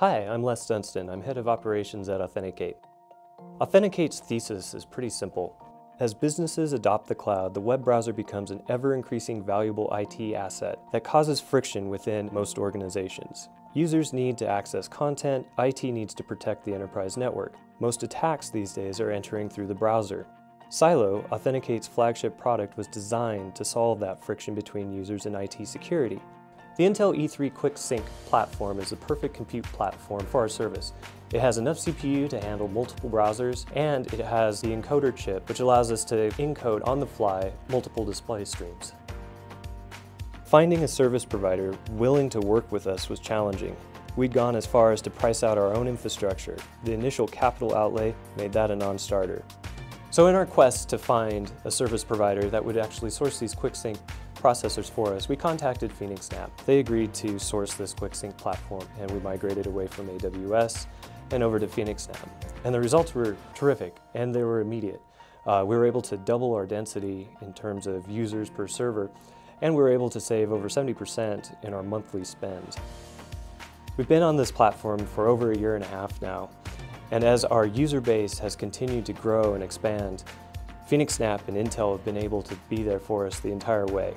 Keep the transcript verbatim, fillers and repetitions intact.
Hi, I'm Les Dunston. I'm head of operations at Authentic eight. Authentic eight's thesis is pretty simple. As businesses adopt the cloud, the web browser becomes an ever-increasing valuable I T asset that causes friction within most organizations. Users need to access content, I T needs to protect the enterprise network. Most attacks these days are entering through the browser. Silo, Authentic eight's flagship product, was designed to solve that friction between users and I T security. The Intel E three QuickSync platform is the perfect compute platform for our service. It has enough C P U to handle multiple browsers, and it has the encoder chip, which allows us to encode on the fly multiple display streams. Finding a service provider willing to work with us was challenging. We'd gone as far as to price out our own infrastructure. The initial capital outlay made that a non-starter. So in our quest to find a service provider that would actually source these QuickSync processors for us, we contacted PhoenixNAP. They agreed to source this QuickSync platform, and we migrated away from A W S and over to PhoenixNAP. And the results were terrific, and they were immediate. Uh, we were able to double our density in terms of users per server, and we were able to save over seventy percent in our monthly spend. We've been on this platform for over a year and a half now, and as our user base has continued to grow and expand, PhoenixNAP and Intel have been able to be there for us the entire way.